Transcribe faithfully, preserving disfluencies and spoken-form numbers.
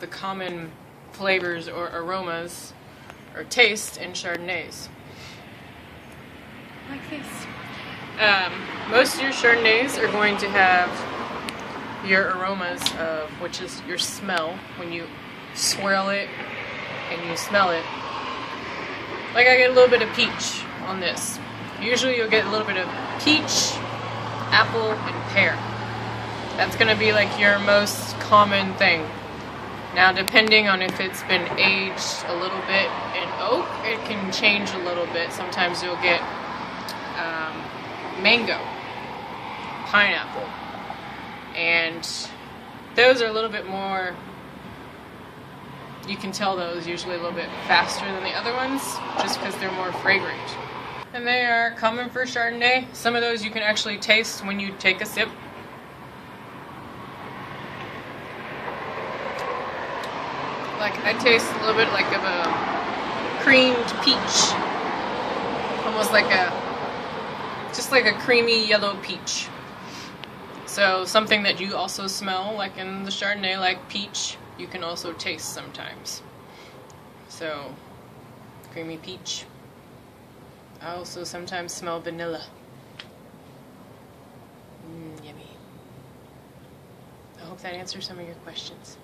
the common flavors or aromas or tastes in Chardonnays. Like this. Um, most of your Chardonnays are going to have your aromas of, which is your smell, when you swirl it and you smell it. Like I get a little bit of peach on this. Usually you'll get a little bit of peach, apple, and pear. That's going to be like your most common thing. Now depending on if it's been aged a little bit in oak, it can change a little bit. Sometimes you'll get um, mango, pineapple, and those are a little bit more, you can tell those usually a little bit faster than the other ones just because they're more fragrant. And they are common for Chardonnay. Some of those you can actually taste when you take a sip. Like, I taste a little bit like of a creamed peach. Almost like a, just like a creamy yellow peach. So something that you also smell, like in the Chardonnay, like peach, you can also taste sometimes. So, creamy peach. I also sometimes smell vanilla. Mmm, yummy. I hope that answers some of your questions.